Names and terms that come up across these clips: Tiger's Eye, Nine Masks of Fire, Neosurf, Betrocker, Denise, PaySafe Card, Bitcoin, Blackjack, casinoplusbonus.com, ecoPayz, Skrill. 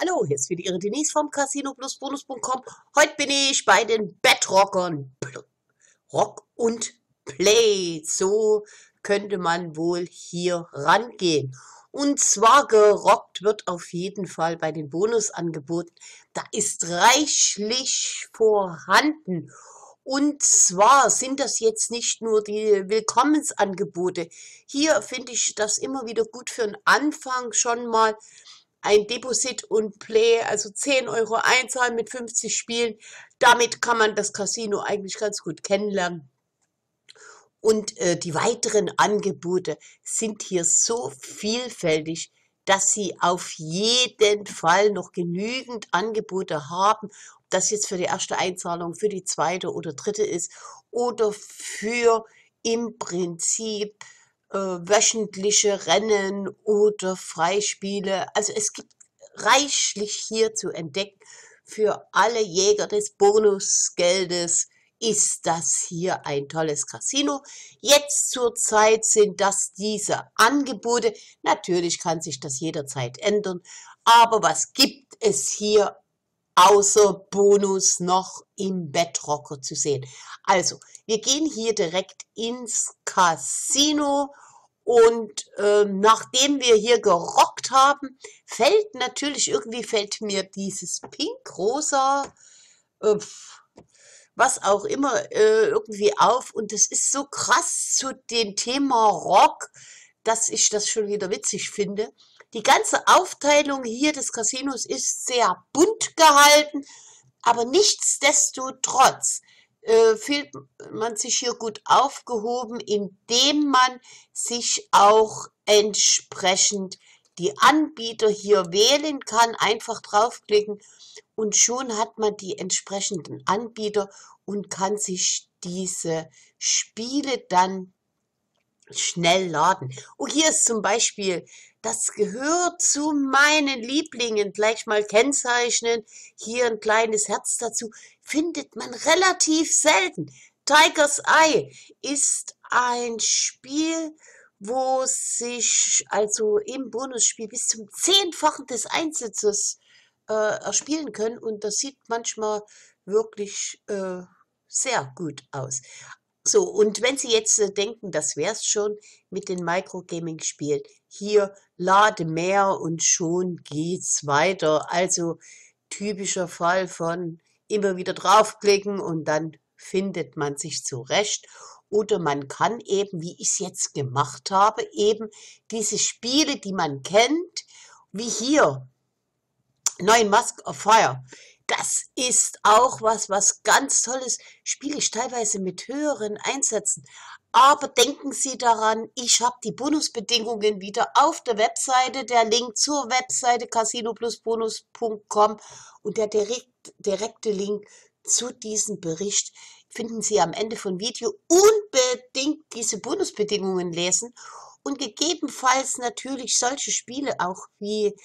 Hallo, hier ist wieder Ihre Denise vom casinoplusbonus.com. Heute bin ich bei den Betrockern. Rock und Play. So könnte man wohl hier rangehen. Und zwar gerockt wird auf jeden Fall bei den Bonusangeboten. Da ist reichlich vorhanden. Und zwar sind das jetzt nicht nur die Willkommensangebote. Hier finde ich das immer wieder gut für den Anfang schon mal. Ein Deposit und Play, also 10 Euro einzahlen mit 50 Spielen. Damit kann man das Casino eigentlich ganz gut kennenlernen. Und die weiteren Angebote sind hier so vielfältig, dass sie auf jeden Fall noch genügend Angebote haben. Ob das jetzt für die erste Einzahlung, für die zweite oder dritte ist oder für im Prinzip wöchentliche Rennen oder Freispiele. Also es gibt reichlich hier zu entdecken. Für alle Jäger des Bonusgeldes ist das hier ein tolles Casino. Jetzt zur Zeit sind das diese Angebote. Natürlich kann sich das jederzeit ändern. Aber was gibt es hier außer Bonus noch im Betrocker zu sehen? Also, wir gehen hier direkt ins Casino und nachdem wir hier gerockt haben, fällt natürlich, irgendwie fällt mir dieses pink-rosa, was auch immer, irgendwie auf. Und das ist so krass zu dem Thema Rock, dass ich das schon wieder witzig finde. Die ganze Aufteilung hier des Casinos ist sehr bunt gehalten, aber nichtsdestotrotz fühlt man sich hier gut aufgehoben, indem man sich auch entsprechend die Anbieter hier wählen kann. Einfach draufklicken und schon hat man die entsprechenden Anbieter und kann sich diese Spiele dann schnell laden. Oh, hier ist zum Beispiel, das gehört zu meinen Lieblingen, gleich mal kennzeichnen, hier ein kleines Herz dazu, findet man relativ selten. Tiger's Eye ist ein Spiel, wo sich also im Bonusspiel bis zum 10-fachen des Einsatzes erspielen können und das sieht manchmal wirklich sehr gut aus. So, und wenn Sie jetzt denken, das wäre es schon mit den Microgaming-Spielen, hier lade mehr und schon geht's weiter. Also typischer Fall von immer wieder draufklicken und dann findet man sich zurecht. Oder man kann eben, wie ich es jetzt gemacht habe, eben diese Spiele, die man kennt, wie hier, Nine Masks of Fire. Das ist auch was ganz Tolles. Spiele ich teilweise mit höheren Einsätzen. Aber denken Sie daran, ich habe die Bonusbedingungen wieder auf der Webseite. Der Link zur Webseite casinoplusbonus.com und der direkte Link zu diesem Bericht finden Sie am Ende von Video. Unbedingt diese Bonusbedingungen lesen und gegebenenfalls natürlich solche Spiele auch wie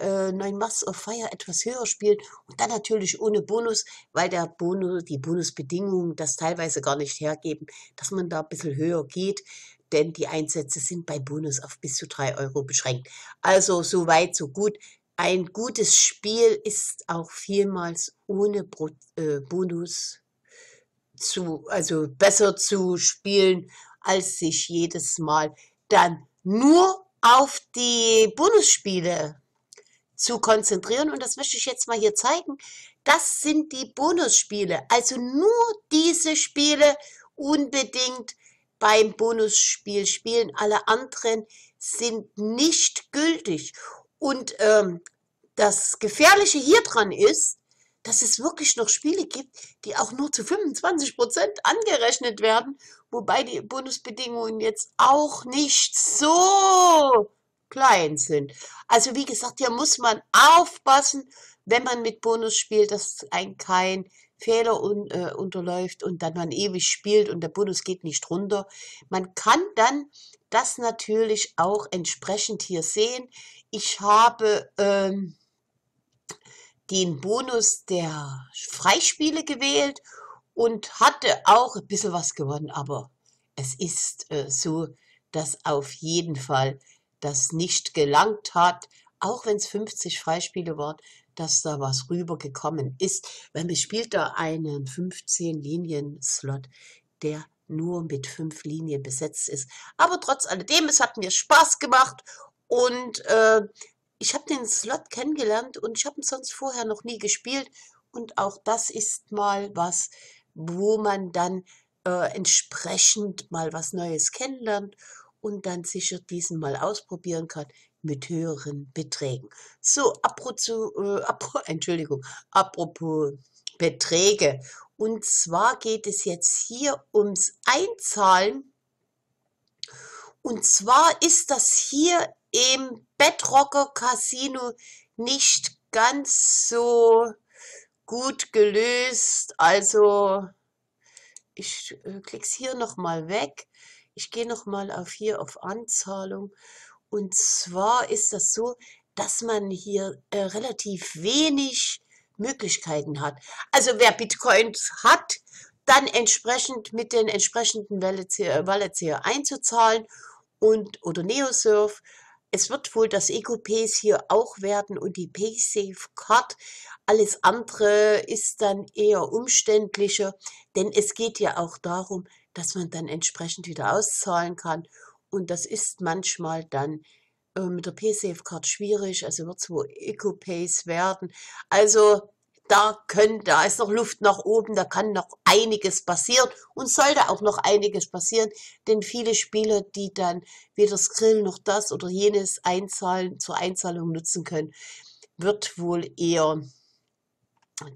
Nine Masks of Fire etwas höher spielen und dann natürlich ohne Bonus, weil der Bonus, die Bonusbedingungen das teilweise gar nicht hergeben, dass man da ein bisschen höher geht, denn die Einsätze sind bei Bonus auf bis zu 3 Euro beschränkt. Also so weit, so gut. Ein gutes Spiel ist auch vielmals ohne Bonus besser zu spielen, als sich jedes Mal dann nur auf die Bonusspiele zu konzentrieren. Und das möchte ich jetzt mal hier zeigen. Das sind die Bonusspiele. Also nur diese Spiele unbedingt beim Bonusspiel spielen. Alle anderen sind nicht gültig. Und das Gefährliche hier dran ist, dass es wirklich noch Spiele gibt, die auch nur zu 25% angerechnet werden, wobei die Bonusbedingungen jetzt auch nicht so klein sind. Also wie gesagt, hier muss man aufpassen, wenn man mit Bonus spielt, dass ein kein Fehler unterläuft und dann man ewig spielt und der Bonus geht nicht runter. Man kann dann das natürlich auch entsprechend hier sehen. Ich habe den Bonus der Freispiele gewählt und hatte auch ein bisschen was gewonnen, aber es ist so, dass auf jeden Fall das nicht gelangt hat. auch wenn es 50 Freispiele waren, dass da was rübergekommen ist. Weil man spielt da einen 15-Linien-Slot, der nur mit 5 Linien besetzt ist. Aber trotz alledem, es hat mir Spaß gemacht und ich habe den Slot kennengelernt und ich habe ihn sonst vorher noch nie gespielt. Und auch das ist mal was, wo man dann entsprechend mal was Neues kennenlernt und dann sicher diesen mal ausprobieren kann mit höheren Beträgen. So, apropos Beträge. Und zwar geht es jetzt hier ums Einzahlen. Und zwar ist das hier im Betrocker Casino nicht ganz so gut gelöst. Also ich klicke es hier nochmal weg. Ich gehe nochmal auf hier auf Anzahlung. Und zwar ist das so, dass man hier relativ wenig Möglichkeiten hat. Also wer Bitcoins hat, dann entsprechend mit den entsprechenden Wallets hier einzuzahlen und oder Neosurf. Es wird wohl das ecoPayz hier auch werden und die PaySafe Card. Alles andere ist dann eher umständlicher, denn es geht ja auch darum, dass man dann entsprechend wieder auszahlen kann. Und das ist manchmal dann mit der PaySafe Card schwierig, also wird es wohl ecoPayz werden. Also da ist noch Luft nach oben, da kann noch einiges passieren und sollte auch noch einiges passieren, denn viele Spieler, die dann weder Skrill noch das oder jenes einzahlen, zur Einzahlung nutzen können, wird wohl eher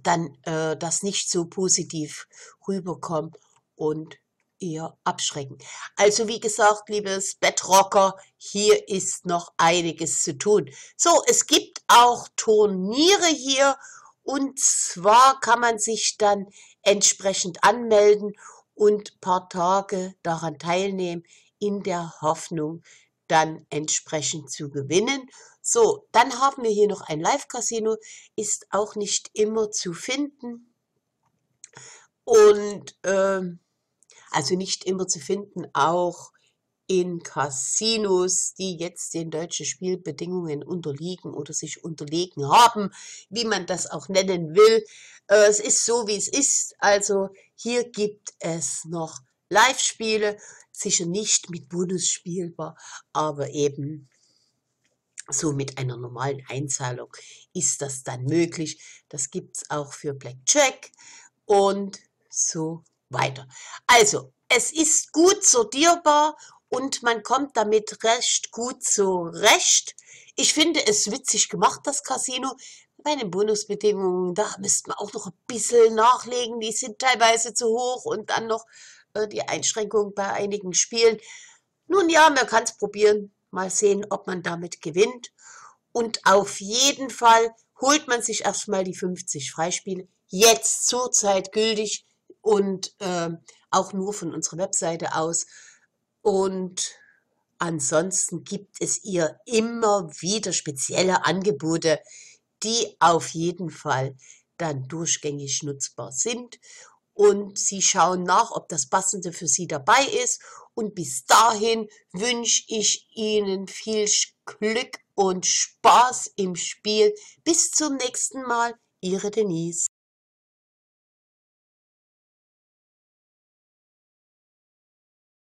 dann das nicht so positiv rüberkommen und eher abschrecken. Also wie gesagt, liebes Betrocker, hier ist noch einiges zu tun. So, es gibt auch Turniere hier und zwar kann man sich dann entsprechend anmelden und ein paar Tage daran teilnehmen, in der Hoffnung, dann entsprechend zu gewinnen. So, dann haben wir hier noch ein Live-Casino, ist auch nicht immer zu finden und also nicht immer zu finden, auch in Casinos, die jetzt den deutschen Spielbedingungen unterliegen oder sich unterlegen haben, wie man das auch nennen will. Es ist so, wie es ist. Also hier gibt es noch Live-Spiele, sicher nicht mit Bonus spielbar, aber eben so mit einer normalen Einzahlung ist das dann möglich. Das gibt es auch für Blackjack und so weiter. Also, es ist gut sortierbar und man kommt damit recht gut zurecht. Ich finde es witzig gemacht, das Casino. Bei den Bonusbedingungen, da müsste man auch noch ein bisschen nachlegen. Die sind teilweise zu hoch und dann noch die Einschränkung bei einigen Spielen. Nun ja, man kann es probieren. Mal sehen, ob man damit gewinnt. Und auf jeden Fall holt man sich erstmal die 50 Freispiele. Jetzt zurzeit gültig. Und auch nur von unserer Webseite aus. Und ansonsten gibt es hier immer wieder spezielle Angebote, die auf jeden Fall dann durchgängig nutzbar sind. Und Sie schauen nach, ob das Passende für Sie dabei ist. Und bis dahin wünsche ich Ihnen viel Glück und Spaß im Spiel. Bis zum nächsten Mal, Ihre Denise.